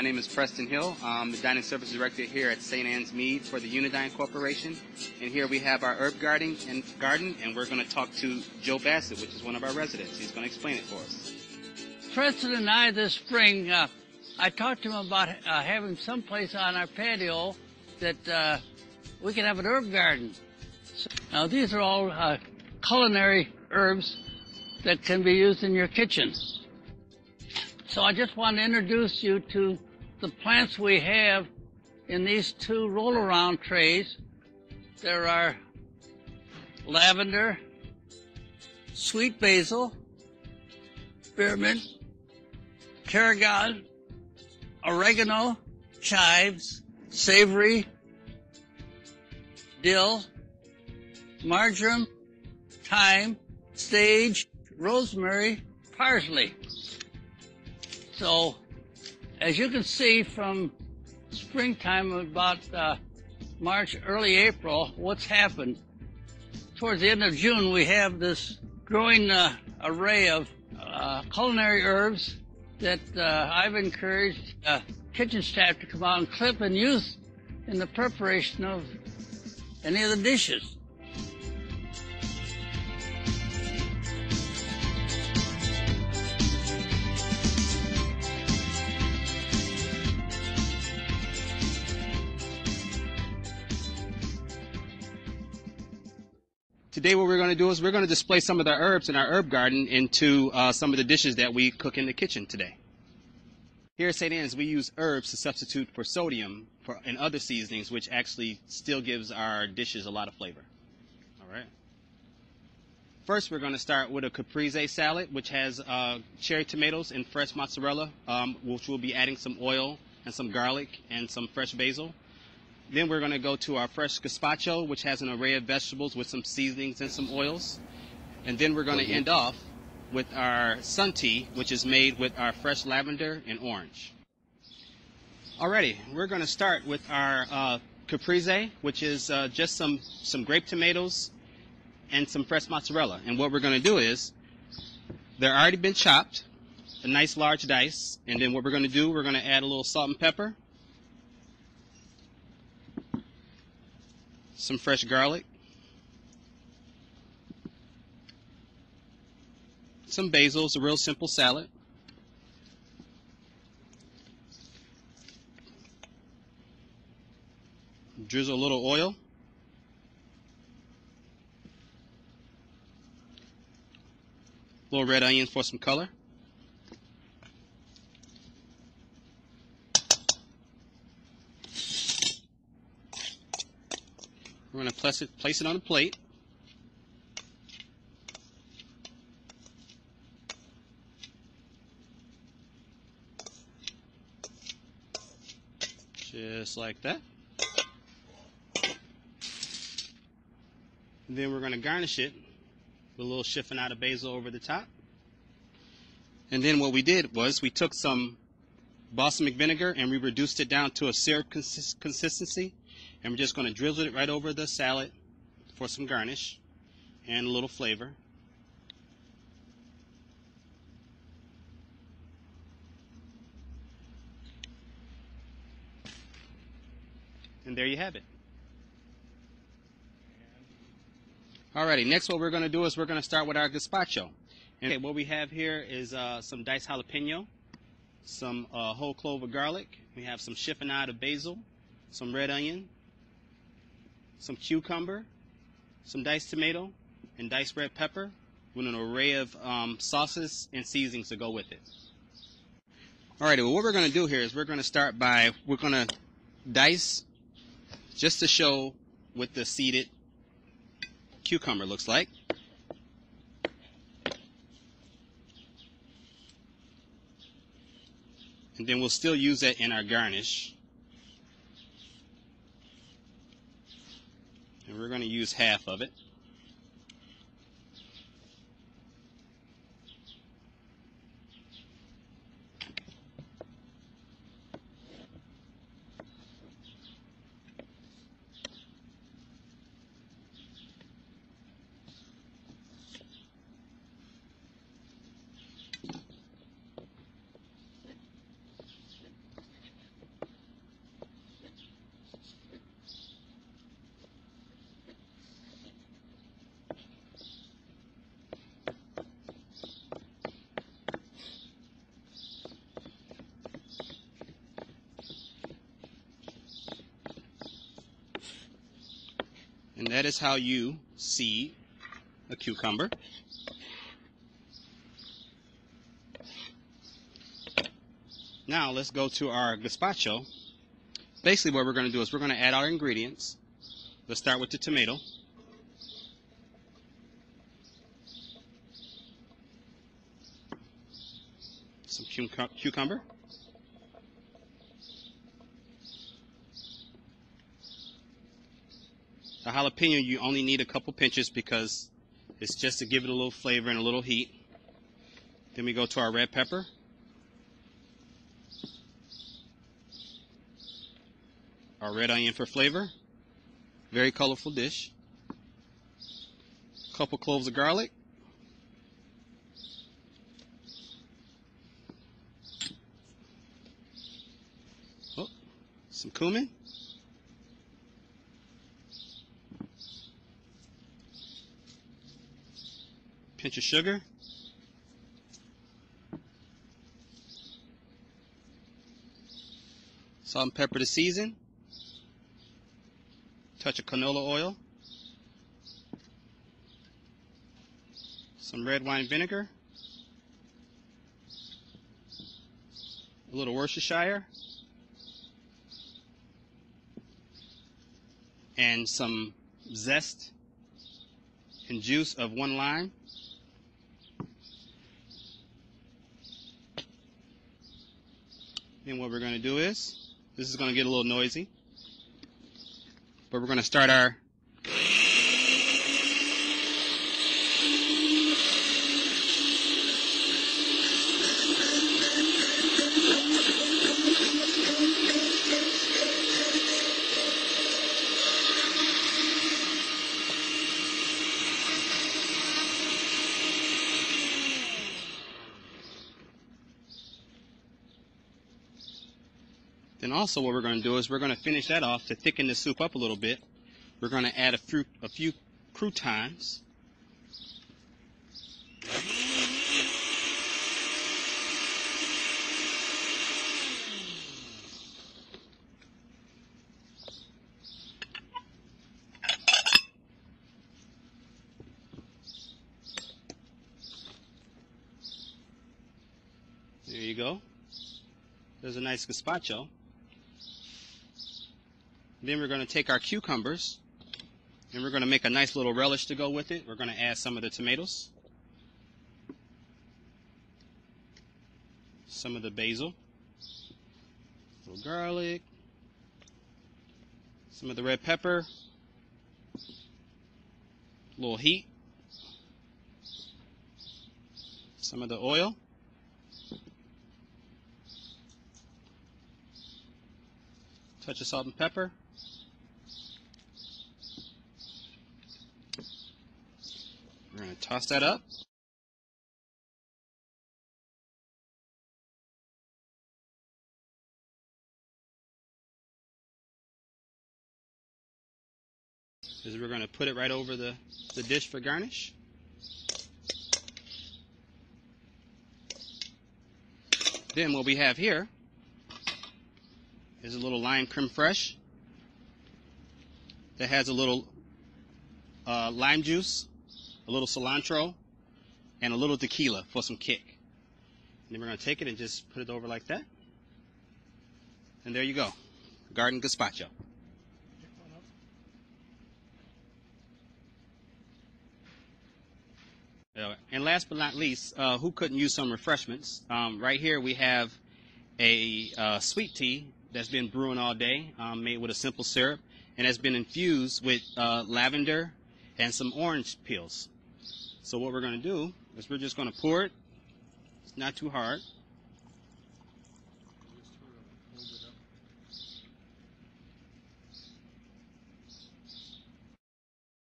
My name is Preston Hill. I'm the Dining Service Director here at St. Anne's Mead for the Unidine Corporation. And here we have our herb garden, and we're going to talk to Joe Bassett, which is one of our residents. He's going to explain it for us. Preston and I this spring, I talked to him about having some place on our patio that we can have an herb garden. Now these are all culinary herbs that can be used in your kitchen. So I just want to introduce you to the plants we have in these two roll-around trays. There are lavender, sweet basil, spearmint, tarragon, oregano, chives, savory, dill, marjoram, thyme, sage, rosemary, parsley. So, as you can see from springtime, about March, early April, what's happened? Towards the end of June, we have this growing array of culinary herbs that I've encouraged kitchen staff to come out and clip and use in the preparation of any of the dishes. Today what we're going to do is we're going to display some of the herbs in our herb garden into some of the dishes that we cook in the kitchen today. Here at St. Anne's, we use herbs to substitute for sodium and other seasonings, which actually still gives our dishes a lot of flavor. All right. First, we're going to start with a caprese salad, which has cherry tomatoes and fresh mozzarella, which we'll be adding some oil and some garlic and some fresh basil. Then we're going to go to our fresh gazpacho, which has an array of vegetables with some seasonings and some oils. And then we're going to end off with our sun tea, which is made with our fresh lavender and orange. Alrighty, we're going to start with our caprese, which is just some grape tomatoes and some fresh mozzarella. And what we're going to do is, they're already been chopped, a nice large dice. And then what we're going to do, we're going to add a little salt and pepper, some fresh garlic, some basil. It's a real simple salad. Drizzle a little oil. A little red onion for some color. We're going to place it on a plate. Just like that. And then we're going to garnish it with a little chiffonata basil over the top. And then what we did was we took some balsamic vinegar and we reduced it down to a syrup consistency. And we're just going to drizzle it right over the salad for some garnish and a little flavor. And there you have it. Alrighty, next what we're going to do is we're going to start with our gazpacho. And what we have here is some diced jalapeno, some whole clove of garlic, we have some chiffonata basil, some red onion, some cucumber, some diced tomato, and diced red pepper with an array of sauces and seasonings to go with it. Alright, well, what we're going to do here is we're going to start by, we're going to dice just to show what the seeded cucumber looks like. And then we'll still use that in our garnish. And we're going to use half of it. And that is how you seed a cucumber. Now let's go to our gazpacho. Basically what we're going to do is we're going to add our ingredients. Let's start with the tomato. Some cucumber. The jalapeno, you only need a couple pinches because it's just to give it a little flavor and a little heat. Then we go to our red pepper. Our red onion for flavor. Very colorful dish. A couple cloves of garlic. Oh, some cumin. Pinch of sugar. Salt and pepper to season. Touch of canola oil. Some red wine vinegar. A little Worcestershire. And some zest and juice of one lime. And what we're going to do is, this is going to get a little noisy, but we're going to start our Then also what we're going to do is we're going to finish that off to thicken the soup up a little bit. We're going to add a few croutons. There you go. There's a nice gazpacho. Then we're going to take our cucumbers and we're going to make a nice little relish to go with it. We're going to add some of the tomatoes, some of the basil, a little garlic, some of the red pepper, a little heat, some of the oil. Touch of salt and pepper. We're going to toss that up. We're going to put it right over the dish for garnish. Then what we have here is a little lime creme fraiche that has a little lime juice, a little cilantro, and a little tequila for some kick. And then we're going to take it and just put it over like that. And there you go, garden gazpacho. And last but not least, who couldn't use some refreshments? Right here we have a sweet tea that's been brewing all day, made with a simple syrup, and has been infused with lavender and some orange peels. So what we're going to do is we're just going to pour it. It's not too hard.